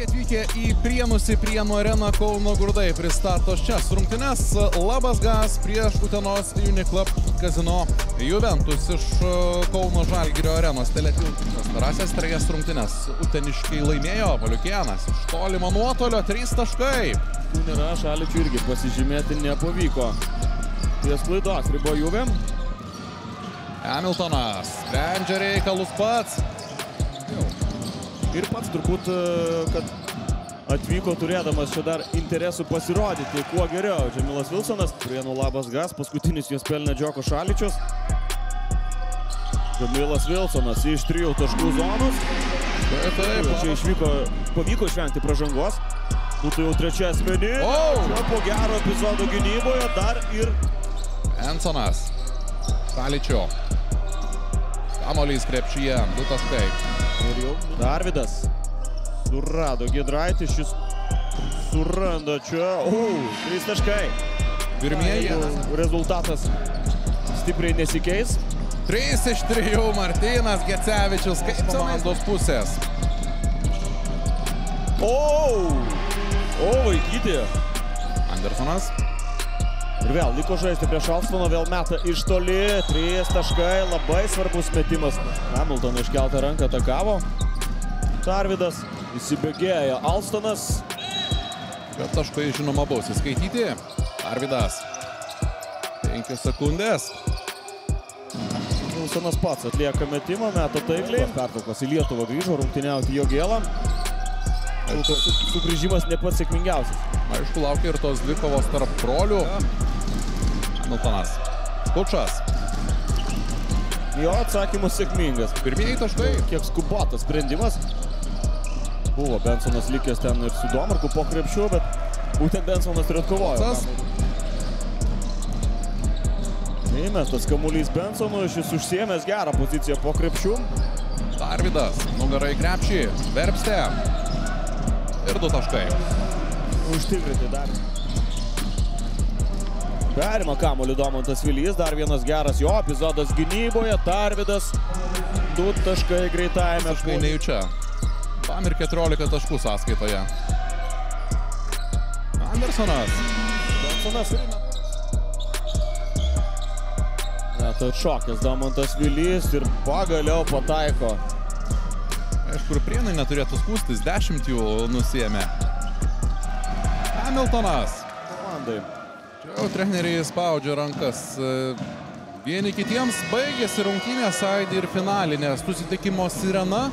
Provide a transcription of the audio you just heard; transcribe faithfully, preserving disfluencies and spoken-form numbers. Sveiki atvykę į Prienus į Prienų areną. Kauno Gurdai pristato šias rungtynes. Labas Gas prieš Utenos Uniclub Kazino Juventus iš Kauno Žalgirio arenos teletiltų. Pastarąsias trejas rungtynes uteniškai laimėjo Valiukienas. Iš tolimo nuotolio trys taškai. Nėra, Šaličiui irgi pasižymėti nepavyko. Ties klaidos ribo Juve. Hamiltonas sprendžia reikalus pats. Ir pats turbūt, kad atvyko turėdamas čia dar interesų pasirodyti kuo geriau. Džemilas Vilsonas, Prienų Labas Gas, paskutinis jos pelnė Džioko Šaličius. Džemilas Vilsonas iš trijų taškų zonos. Taip, taip. Čia išvyko, pavyko išvengti pražangos. Būtų jau trečia asmenį. Čia po gero epizodo gynyboje dar ir... Bensonas. Šaličio. Kamolys krepšyje, du taškai. Ir jau Tarvydas surado Giedraitį, šis suranda čia. Uuu, trys taškai. Pirmieji. Rezultatas stipriai nesikeis. Trys iš trijų, Martynas Gecevičius kaip komandos pusės. Ouu, o Vaikytė. Andersonas. Ir vėl liko žaisti prieš Alstoną, vėl meta iš toli, trys taškai, labai svarbus metimas. Hamiltoną iškeltą ranką atakavo. Tarvydas, įsibėgėjo Alstonas. Bet taškai, žinoma, baus įskaityti. Tarvydas, penkios sekundės. Vilsonas pats atlieka metimą, meta taikliai. Pertraukos į Lietuvą grįžo rungtyniauti jo gėlą. Sugrįžimas ne pats sėkmingiausias. Aišku, laukia ir tos dvi kovos tarp brolių. Hamiltonas. Kutšas. Jo atsakymas sėkmingas. Pirmieji taškai. Kiek skubotas sprendimas. Buvo Bensonas likęs ten ir su Domarku po krepšiu, bet būtent Bensonas ir atkovojo. Neįmestas kamuolys Bensonui, šis užsiėmęs gerą poziciją po krepšiu. Tarvydas, nugarai krepšį, verpste. Ir du taškai. Užtikrinti dar. Perima kamuolį Domantas Vylis, dar vienas geras jo epizodas gynyboje. Tarvydas, du taškai greitajame. Taškai nejučia. Tam ir keturiolika taškų sąskaitoje. Andersonas. Bensonas. Net atšokęs Domantas Vylis ir pagaliau pataiko. Aišku, Prienai neturėtų skūstis, dešimt jų nusiėmė. Hamiltonas. Komandai. Jau treneriai spaudžia rankas vieni kitiems, baigėsi rungtynės aidi ir finalinė susitikimo sirena.